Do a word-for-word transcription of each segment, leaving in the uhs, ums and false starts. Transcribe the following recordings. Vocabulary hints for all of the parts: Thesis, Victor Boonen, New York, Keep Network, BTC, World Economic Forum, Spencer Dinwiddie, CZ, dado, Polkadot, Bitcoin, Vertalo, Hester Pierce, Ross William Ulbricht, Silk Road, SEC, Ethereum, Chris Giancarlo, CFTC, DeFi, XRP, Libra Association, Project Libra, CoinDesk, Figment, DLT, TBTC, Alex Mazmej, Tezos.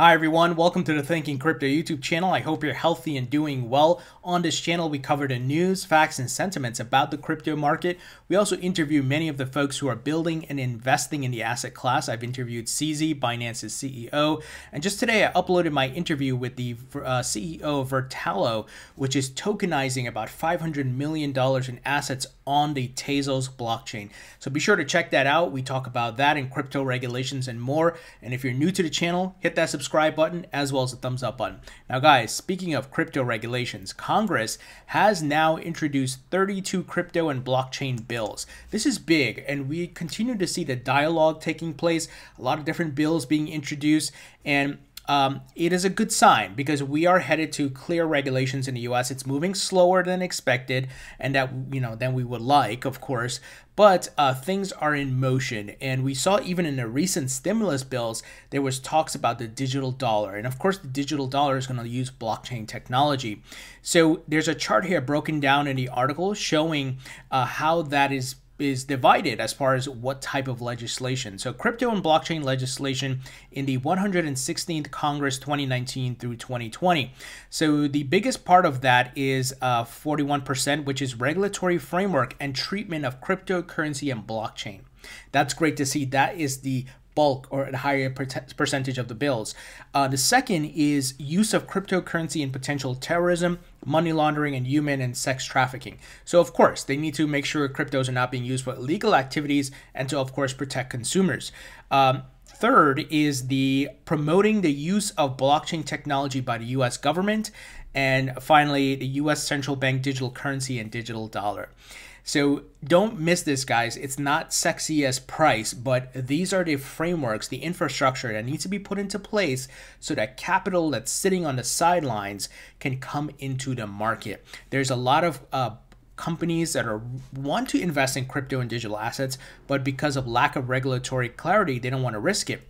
Hi everyone, welcome to the Thinking Crypto YouTube channel. I hope you're healthy and doing well. On this channel, we cover the news, facts, and sentiments about the crypto market. We also interview many of the folks who are building and investing in the asset class. I've interviewed C Z, Binance's C E O, and just today I uploaded my interview with the uh, C E O of Vertalo, which is tokenizing about five hundred million dollars in assets on the Tezos blockchain. So be sure to check that out. We talk about that and crypto regulations and more. And if you're new to the channel, hit that subscribe button as well as the thumbs up button. Now guys, speaking of crypto regulations, Congress has now introduced thirty-two crypto and blockchain bills. This is big, and we continue to see the dialogue taking place, a lot of different bills being introduced, and Um, it is a good sign because we are headed to clear regulations in the U S. It's moving slower than expected, and that you know than we would like, of course. But uh, things are in motion, and we saw even in the recent stimulus bills there was talks about the digital dollar, and of course the digital dollar is going to use blockchain technology. So there's a chart here broken down in the article showing uh, how that is. is divided as far as what type of legislation. So crypto and blockchain legislation in the one hundred sixteenth Congress twenty nineteen through twenty twenty. So the biggest part of that is uh, forty-one percent, which is regulatory framework and treatment of cryptocurrency and blockchain. That's great to see. That is the bulk or a higher percentage of the bills. Uh, the second is use of cryptocurrency in potential terrorism, money laundering, and human and sex trafficking. So of course, they need to make sure cryptos are not being used for illegal activities and to of course protect consumers. Um, third is the promoting the use of blockchain technology by the U S government. And finally, the U S central bank digital currency and digital dollar. So don't miss this, guys. It's not sexy as price, but these are the frameworks, the infrastructure that needs to be put into place so that capital that's sitting on the sidelines can come into the market. There's a lot of uh, companies that are want to invest in crypto and digital assets, but because of lack of regulatory clarity, they don't want to risk it.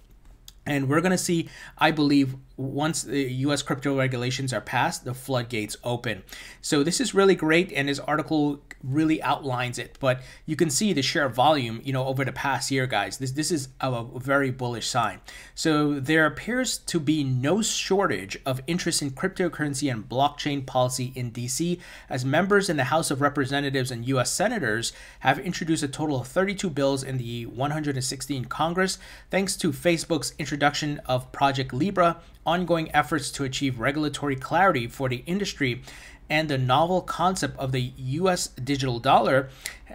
And we're going to see, I believe, once the U S crypto regulations are passed, the floodgates open. So this is really great, and this article really outlines it. But you can see the share volume, you know, over the past year, guys. This this is a very bullish sign. So there appears to be no shortage of interest in cryptocurrency and blockchain policy in D C, as members in the House of Representatives and U S senators have introduced a total of thirty-two bills in the one hundred sixteenth Congress, thanks to Facebook's introduction of Project Libra, ongoing efforts to achieve regulatory clarity for the industry, and the novel concept of the U S digital dollar.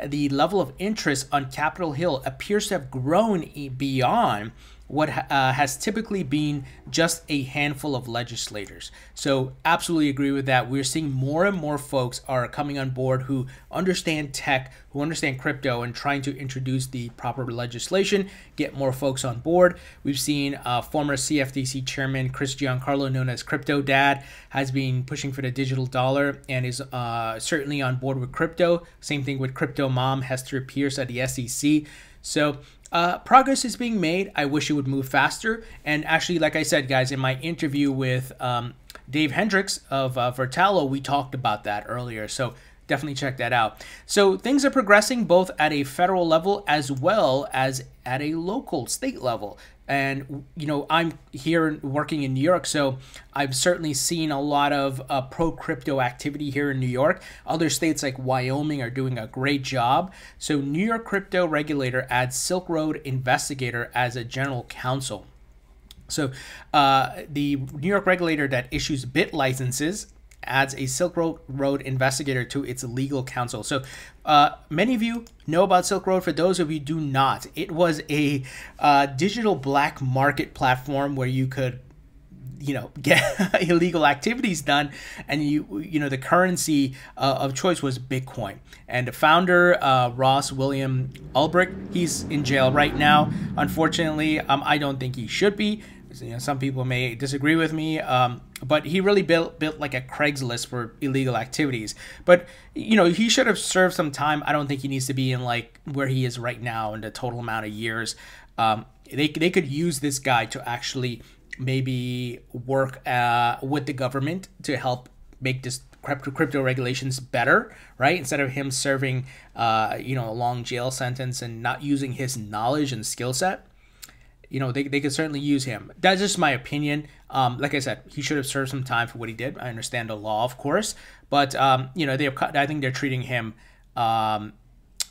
The level of interest on Capitol Hill appears to have grown beyond what uh, has typically been just a handful of legislators. So absolutely agree with that. We're seeing more and more folks are coming on board who understand tech, who understand crypto, and trying to introduce the proper legislation, get more folks on board. We've seen uh, former C F T C chairman Chris Giancarlo, known as Crypto Dad, has been pushing for the digital dollar and is uh, certainly on board with crypto. Same thing with Crypto Mom, Hester Pierce at the S E C. So Uh, progress is being made. I wish it would move faster. And actually, like I said, guys, in my interview with um, Dave Hendricks of uh, Vertalo, we talked about that earlier. So definitely check that out. So things are progressing both at a federal level as well as at a local state level. And, you know, I'm here working in New York, so I've certainly seen a lot of uh, pro-crypto activity here in New York. Other states like Wyoming are doing a great job. So New York crypto regulator adds Silk Road investigator as a general counsel. So uh, the New York regulator that issues bit licenses adds a Silk Road investigator to its legal counsel. So uh, many of you know about Silk Road. For those of you who do not, it was a uh, digital black market platform where you could, you know, get illegal activities done, and you you know the currency uh, of choice was Bitcoin. And the founder, uh, Ross William Ulbricht, he's in jail right now. Unfortunately, um, I don't think he should be. You know, some people may disagree with me, um, but he really built built like a Craigslist for illegal activities. But you know, he should have served some time. I don't think he needs to be in like where he is right now in the total amount of years. Um, they they could use this guy to actually maybe work uh, with the government to help make this crypto crypto regulations better, right? Instead of him serving uh, you know a long jail sentence and not using his knowledge and skill set. you know, they, they could certainly use him. That's just my opinion. Um, like I said, he should have served some time for what he did. I understand the law, of course, but um, you know, they have, I think they're treating him, um,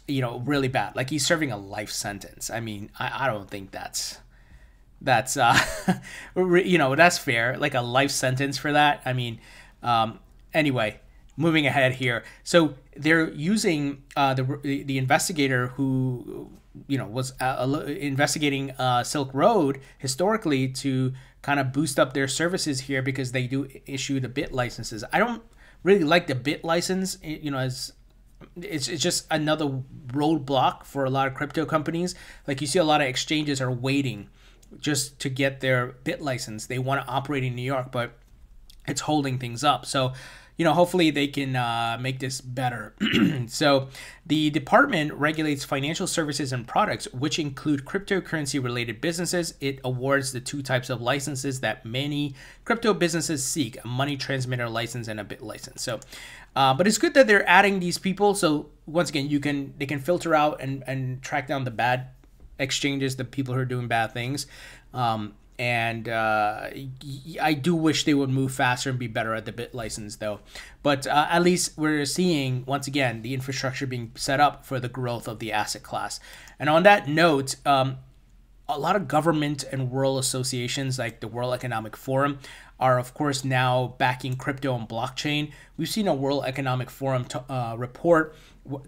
you know, really bad. Like he's serving a life sentence. I mean, I, I don't think that's, that's, uh, you know, that's fair. Like a life sentence for that. I mean, um, anyway, moving ahead here. So they're using uh, the, the investigator who, you know, was uh, investigating uh, Silk Road historically to kind of boost up their services here because they do issue the bit licenses. I don't really like the bit license, you know, as it's, it's just another roadblock for a lot of crypto companies. Like you see a lot of exchanges are waiting just to get their bit license. They want to operate in New York, but it's holding things up. So, you know, hopefully they can uh, make this better. So the department regulates financial services and products, which include cryptocurrency related businesses. It awards the two types of licenses that many crypto businesses seek, a money transmitter license and a bit license. So, uh, but it's good that they're adding these people. So once again, you can, they can filter out and, and track down the bad exchanges, the people who are doing bad things. Um, And uh, I do wish they would move faster and be better at the bit license, though. But uh, at least we're seeing, once again, the infrastructure being set up for the growth of the asset class. And on that note, um, a lot of government and world associations like the World Economic Forum are, of course, now backing crypto and blockchain. We've seen a World Economic Forum t uh, report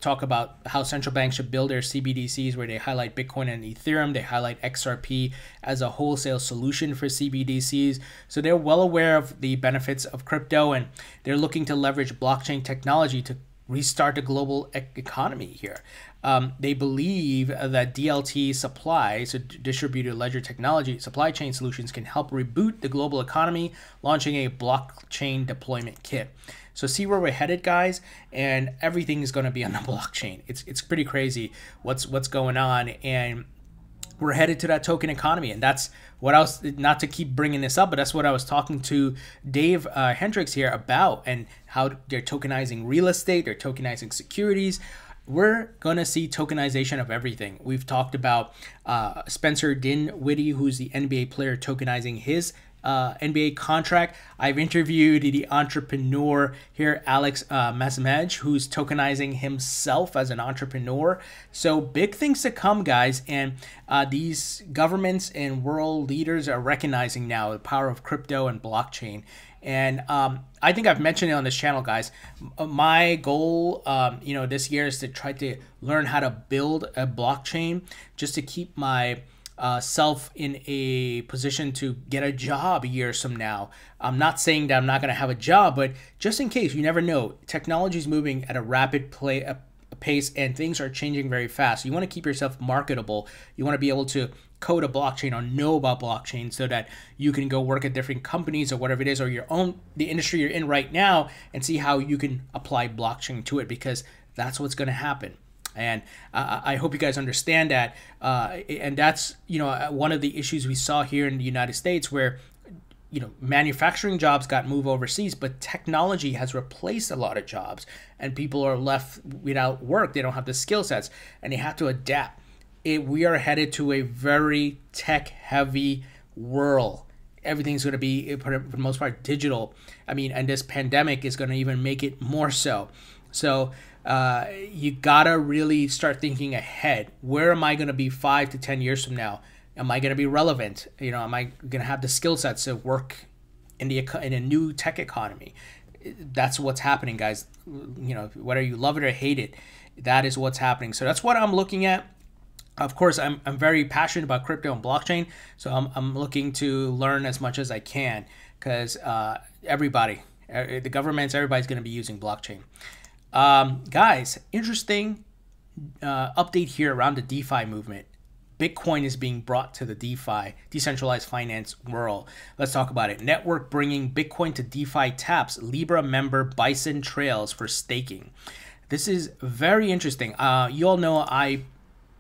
talk about how central banks should build their C B D Cs, where they highlight Bitcoin and Ethereum. They highlight X R P as a wholesale solution for C B D Cs. So they're well aware of the benefits of crypto, and they're looking to leverage blockchain technology to restart the global e economy here. Um, they believe that D L T supply, so distributed ledger technology, supply chain solutions can help reboot the global economy, launching a blockchain deployment kit. So see where we're headed, guys, and everything is going to be on the blockchain. It's it's pretty crazy what's what's going on, and we're headed to that token economy. And that's what I was, not to keep bringing this up, but that's what I was talking to Dave uh, Hendricks here about, and how they're tokenizing real estate, they're tokenizing securities. We're going to see tokenization of everything. We've talked about uh, Spencer Dinwiddie, who's the N B A player, tokenizing his Uh, N B A contract. I've interviewed the entrepreneur here, Alex uh, Mazmej, who's tokenizing himself as an entrepreneur. So big things to come, guys. And uh, these governments and world leaders are recognizing now the power of crypto and blockchain. And um, I think I've mentioned it on this channel, guys. My goal, um, you know, this year is to try to learn how to build a blockchain just to keep my Uh, self in a position to get a job a year from now. I'm not saying that I'm not going to have a job, but just in case, you never know. Technology is moving at a rapid play, a, a pace, and things are changing very fast. You want to keep yourself marketable. You want to be able to code a blockchain or know about blockchain so that you can go work at different companies or whatever it is, or your own, the industry you're in right now, and see how you can apply blockchain to it, because that's what's going to happen. And I hope you guys understand that. Uh, and that's, you know, one of the issues we saw here in the United States, where, you know, manufacturing jobs got moved overseas, but technology has replaced a lot of jobs, and people are left without work. They don't have the skill sets, and they have to adapt. It, we are headed to a very tech heavy world. Everything's going to be, for the most part, digital. I mean, and this pandemic is going to even make it more so. So uh, you gotta really start thinking ahead. Where am I gonna be five to ten years from now? Am I gonna be relevant? You know, am I gonna have the skill sets to work in the in a new tech economy? That's what's happening, guys. You know, whether you love it or hate it, that is what's happening. So that's what I'm looking at. Of course, I'm I'm very passionate about crypto and blockchain, so I'm I'm looking to learn as much as I can, because uh, everybody, the governments, everybody's gonna be using blockchain. Um, guys, interesting uh, update here around the DeFi movement. Bitcoin is being brought to the DeFi, decentralized finance world. Let's talk about it. Network bringing Bitcoin to DeFi taps Libra member Bison Trails for staking. This is very interesting. Uh, you all know I,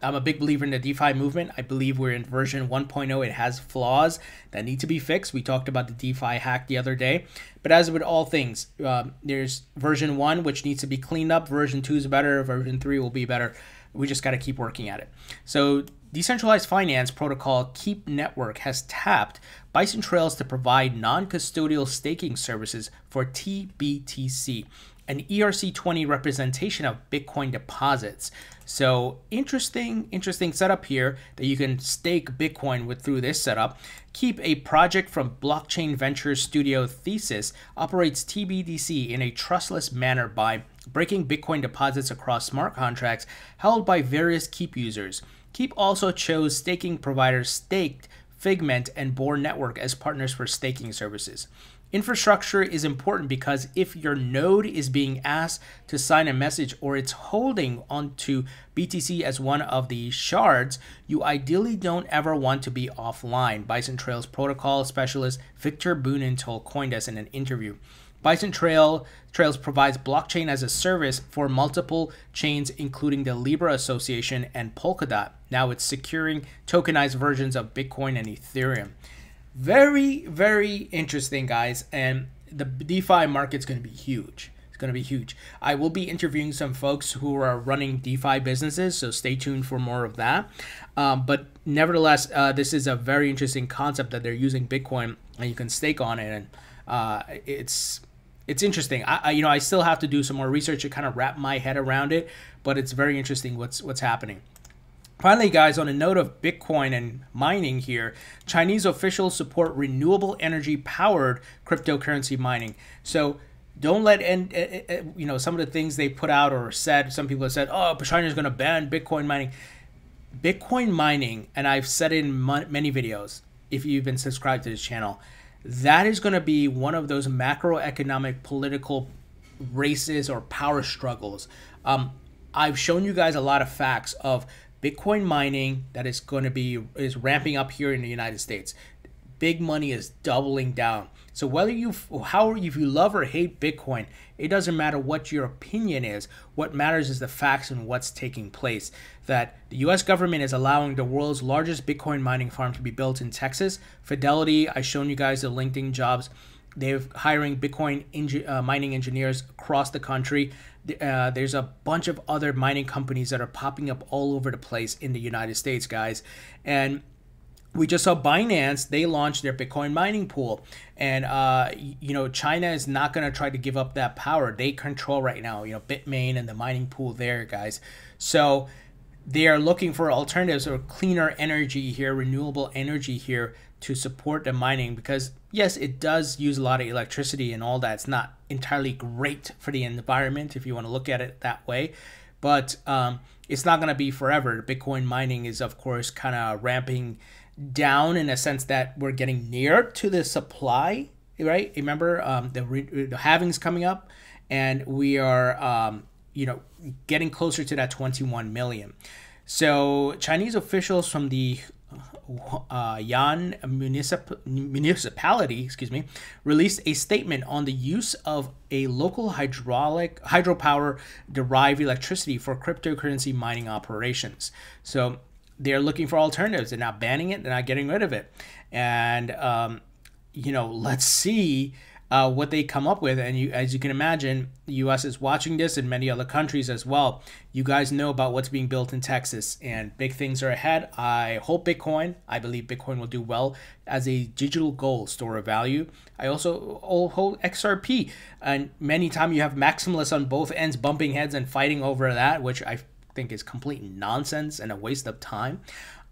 I'm a big believer in the DeFi movement. I believe we're in version one point oh. It has flaws that need to be fixed. We talked about the DeFi hack the other day. But as with all things, um, there's version one, which needs to be cleaned up. Version two is better. Version three will be better. We just got to keep working at it. So Decentralized finance protocol Keep Network has tapped Bison Trails to provide non-custodial staking services for T B T C, an E R C twenty representation of Bitcoin deposits. So interesting, interesting setup here that you can stake Bitcoin with through this setup. Keep, a project from blockchain venture studio Thesis, operates T B T C in a trustless manner by breaking Bitcoin deposits across smart contracts held by various Keep users. Keep also chose staking providers Staked, Figment, and Boar Network as partners for staking services. Infrastructure is important because if your node is being asked to sign a message or it's holding onto B T C as one of the shards, you ideally don't ever want to be offline, Bison Trails protocol specialist Victor Boonen told CoinDesk in an interview. Bison Trail, Trails provides blockchain as a service for multiple chains, including the Libra Association and Polkadot. Now it's securing tokenized versions of Bitcoin and Ethereum. Very, very interesting, guys, and the DeFi market's going to be huge. It's going to be huge. I will be interviewing some folks who are running DeFi businesses, so stay tuned for more of that. Um, but nevertheless, uh, this is a very interesting concept that they're using Bitcoin, and you can stake on it, and uh, it's it's interesting. I, I you know I still have to do some more research to kind of wrap my head around it, but it's very interesting what's what's happening. Finally, guys, on a note of Bitcoin and mining here, Chinese officials support renewable energy-powered cryptocurrency mining. So don't let, and you know, some of the things they put out or said, some people have said, oh, China's going to ban Bitcoin mining. Bitcoin mining, and I've said it in many videos, if you've been subscribed to this channel, that is going to be one of those macroeconomic political races or power struggles. Um, I've shown you guys a lot of facts of Bitcoin mining that is going to be is ramping up here in the United States. Big money is doubling down. So whether you, how if you love or hate Bitcoin, it doesn't matter what your opinion is. What matters is the facts and what's taking place. That the U S government is allowing the world's largest Bitcoin mining farm to be built in Texas. Fidelity, I've shown you guys the LinkedIn jobs. They're hiring Bitcoin enge uh, mining engineers across the country. Uh, there's a bunch of other mining companies that are popping up all over the place in the United States, guys. And we just saw Binance, they launched their Bitcoin mining pool. And, uh, you know, China is not going to try to give up that power. They control right now, you know, Bitmain and the mining pool there, guys. So they are looking for alternatives or cleaner energy here, renewable energy here, to support the mining, because yes, it does use a lot of electricity and all that. It's not entirely great for the environment if you want to look at it that way, but um, it's not going to be forever. Bitcoin mining is, of course, kind of ramping down in a sense that we're getting near to the supply, right? Remember, um, the, the halving's coming up, and we are um, you know, getting closer to that twenty-one million. So Chinese officials from the Uh, Yan municip municipality, excuse me, released a statement on the use of a local hydraulic hydropower derived electricity for cryptocurrency mining operations. So they're looking for alternatives. They're not banning it. They're not getting rid of it. And um, you know, let's see uh, what they come up with. And you, as you can imagine, the U S is watching this, and many other countries as well. You guys know about what's being built in Texas, and big things are ahead. I hope Bitcoin, I believe Bitcoin will do well as a digital gold store of value. I also hold X R P, and many times you have maximalists on both ends bumping heads and fighting over that, which I think is complete nonsense and a waste of time.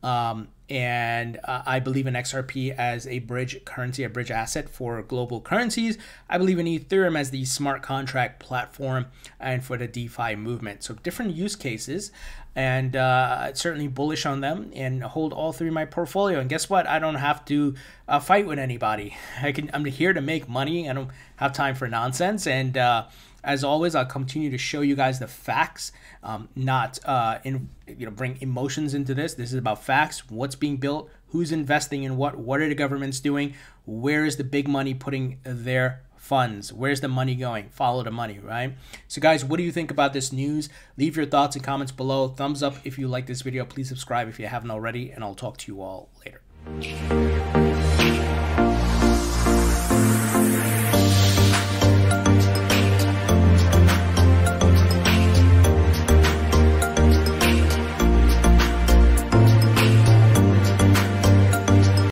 Um, and uh, I believe in X R P as a bridge currency, a bridge asset for global currencies. I believe in Ethereum as the smart contract platform and for the DeFi movement. So different use cases, and uh, certainly bullish on them, and hold all three in my portfolio. And guess what? I don't have to uh, fight with anybody. I can, I'm here to make money. I don't have time for nonsense. And uh, as always, I'll continue to show you guys the facts, um, not uh, in, you know, bring emotions into this. This is about facts, what's being built, who's investing in what, what are the governments doing, where is the big money putting their funds, where's the money going, follow the money, right? So guys, what do you think about this news? Leave your thoughts and comments below. Thumbs up if you like this video. Please subscribe if you haven't already, and I'll talk to you all later.